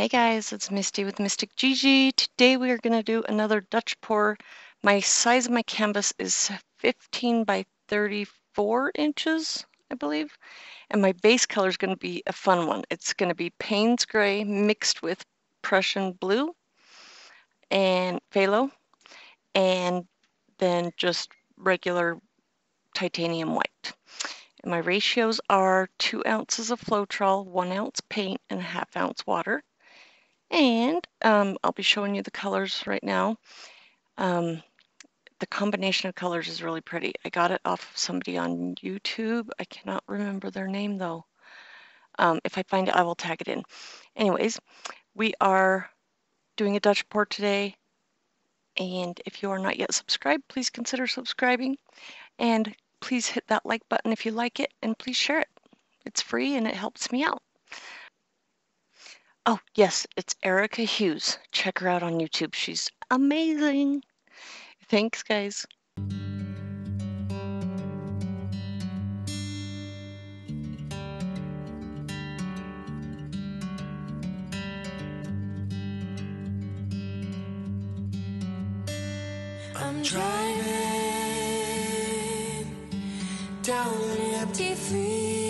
Hey guys, it's Misty with Mystic Gigi. Today we are going to do another Dutch pour. My size of my canvas is 15 by 34 inches, I believe. And my base color is going to be a fun one. It's going to be Payne's gray mixed with Prussian blue and phthalo, and then just regular titanium white. And my ratios are 2 ounces of Floetrol, 1 ounce paint, and a half ounce water. And I'll be showing you the colors right now. The combination of colors is really pretty. I got it off of somebody on YouTube. I cannot remember their name though. If I find it, I will tag it in. Anyways, we are doing a Dutch pour today. And if you are not yet subscribed, please consider subscribing. And please hit that like button if you like it. And please share it. It's free and it helps me out. Oh, yes, it's Erica Hughes. Check her out on YouTube. She's amazing. Thanks, guys. I'm driving down an empty freeway.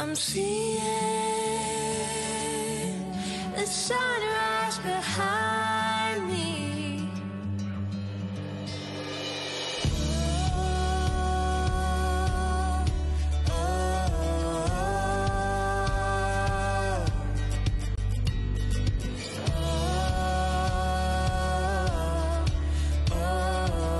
I'm seeing the sunrise behind me. Oh, oh, oh, oh, oh, oh. I'm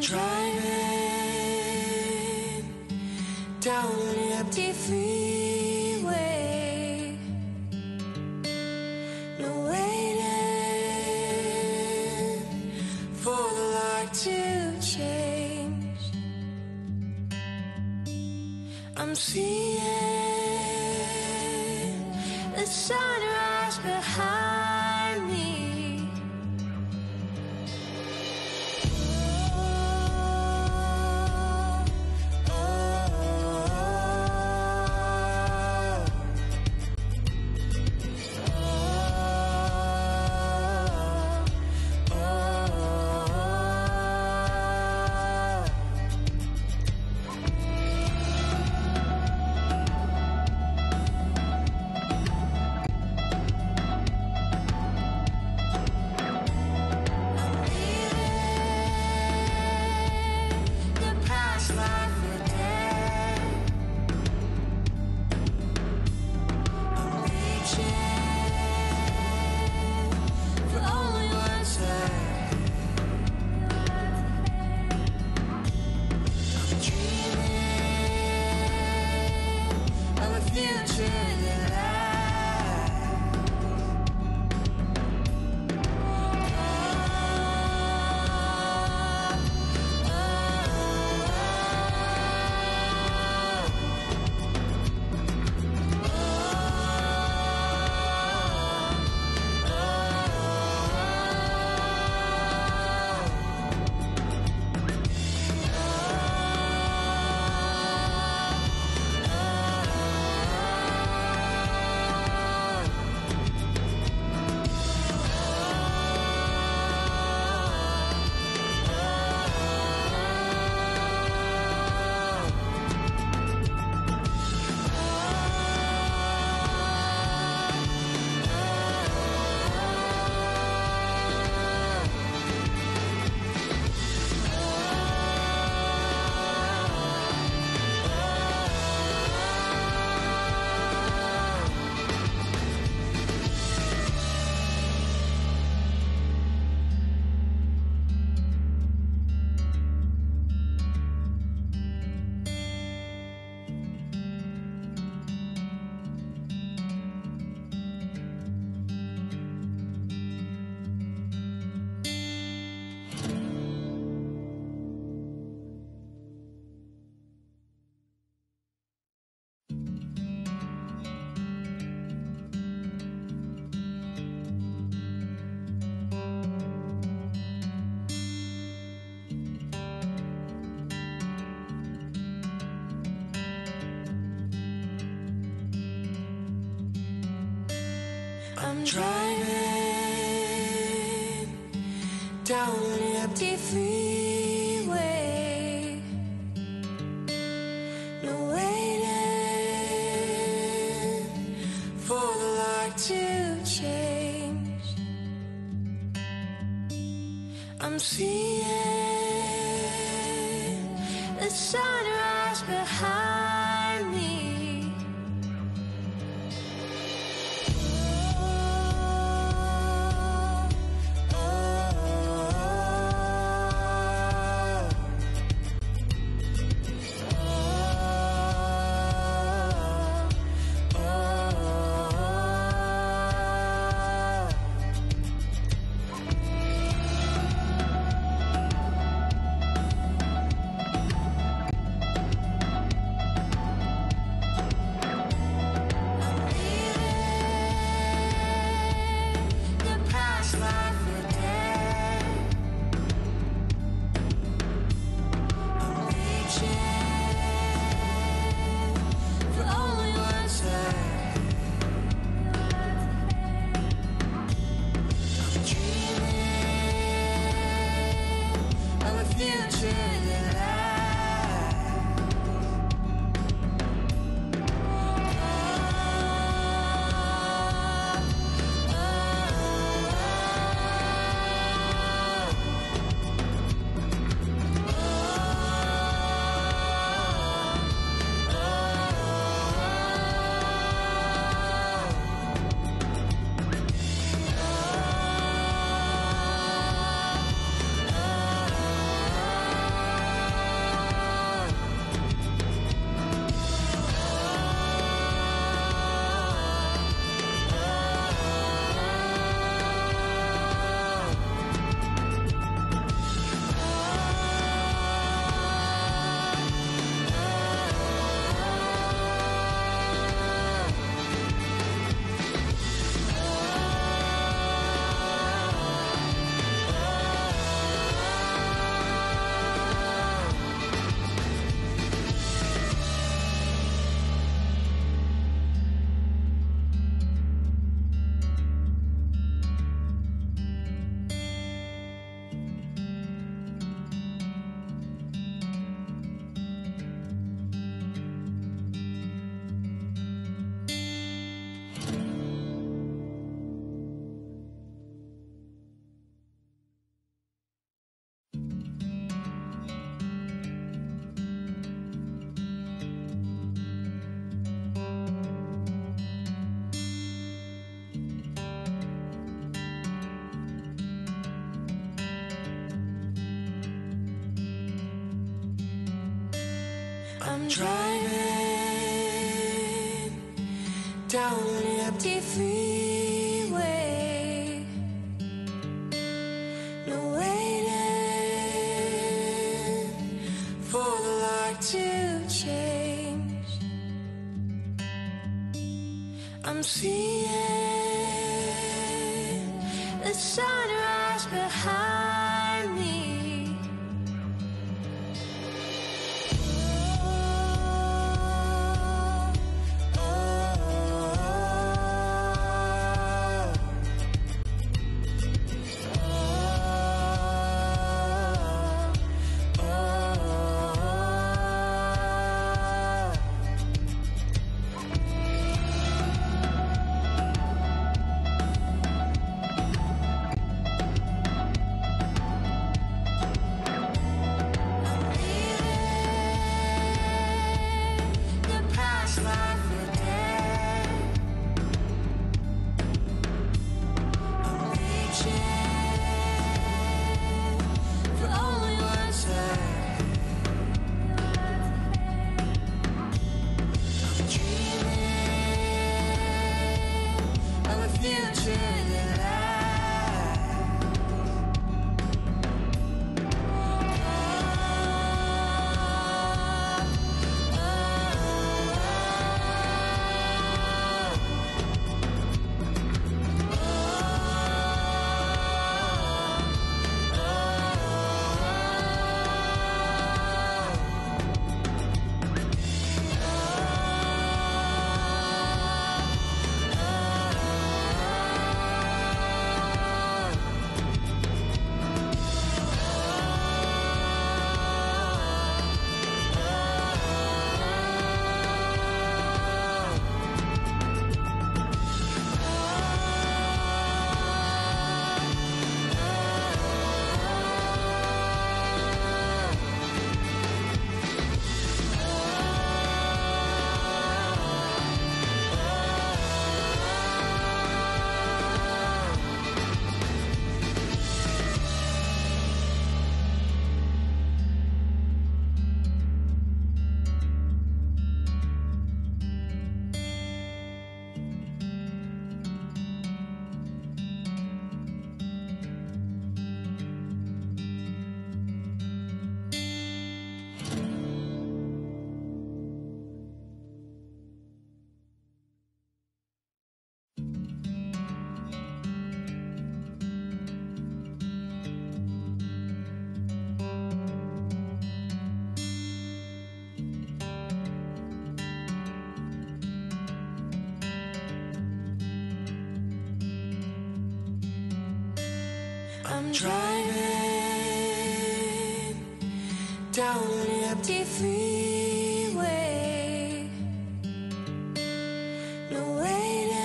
driving down an empty freeway, no waiting for the light to change. I'm seeing the sunrise behind me. Oh, I'm driving down an empty freeway, no waiting for the light to change. I'm seeing the sunrise behind me. I'm driving down an empty freeway, no waiting for the light to change. I'm seeing the sunrise behind me. I'm driving down an empty freeway, no waiting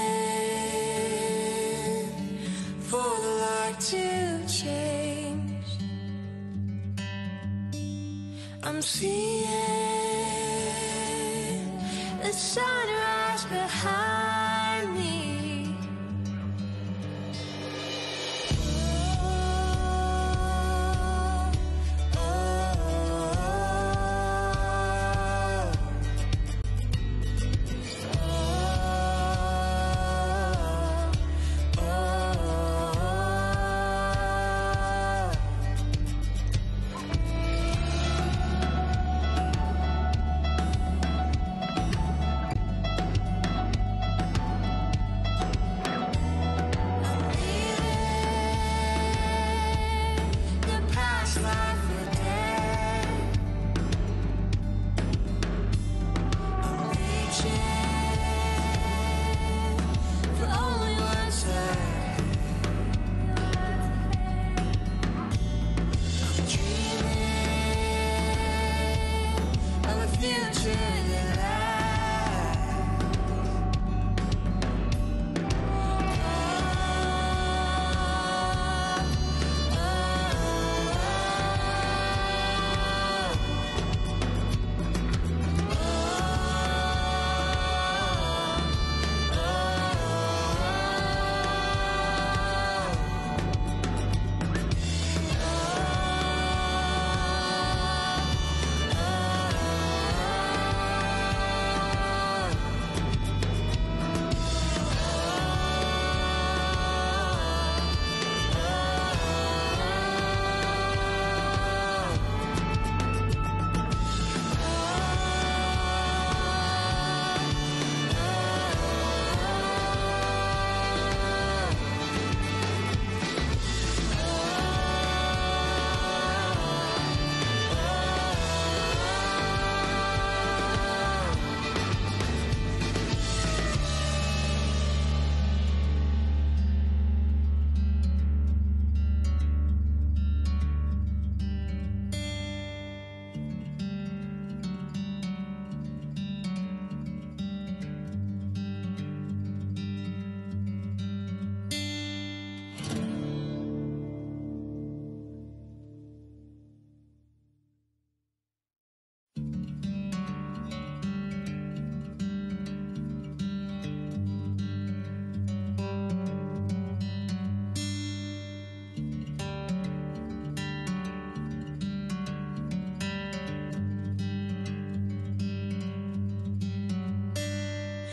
for the light to change. I'm seeing the sunrise behind me.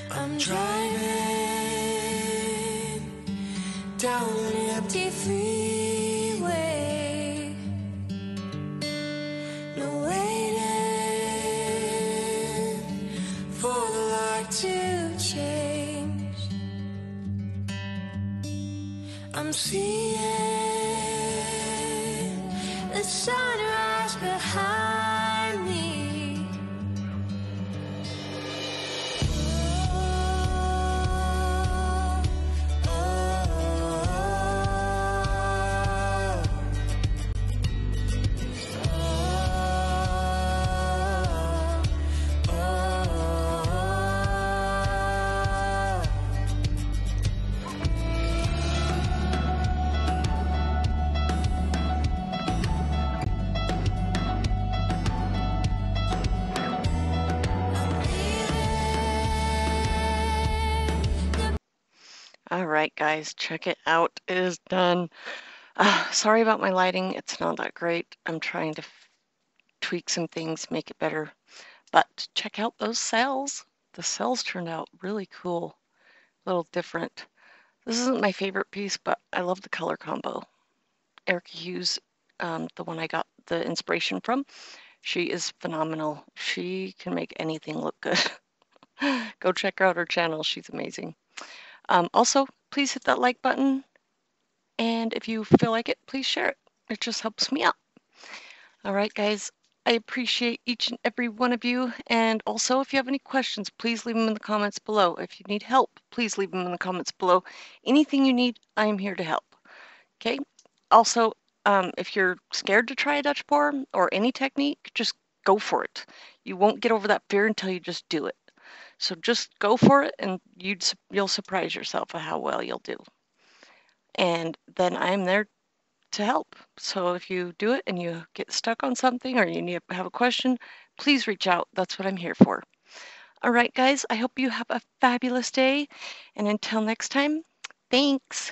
I'm driving down an empty freeway, no waiting for the light to change. I'm seeing the sunrise behind me. Alright guys, check it out. It is done. Sorry about my lighting. It's not that great. I'm trying to tweak some things, make it better. But check out those cells. The cells turned out really cool. A little different. This isn't my favorite piece, but I love the color combo. Erica Hughes, the one I got the inspiration from, she is phenomenal. She can make anything look good. Go check out her channel. She's amazing. Also, please hit that like button, and if you feel like it, please share it. It just helps me out. All right, guys, I appreciate each and every one of you, and also if you have any questions, please leave them in the comments below. If you need help, please leave them in the comments below. Anything you need, I am here to help. Okay, also, if you're scared to try a Dutch pour or any technique, just go for it. You won't get over that fear until you just do it. So just go for it, and you'll surprise yourself at how well you'll do. And then I'm there to help. So if you do it and you get stuck on something or you need to have a question, please reach out. That's what I'm here for. All right, guys, I hope you have a fabulous day. And until next time, thanks.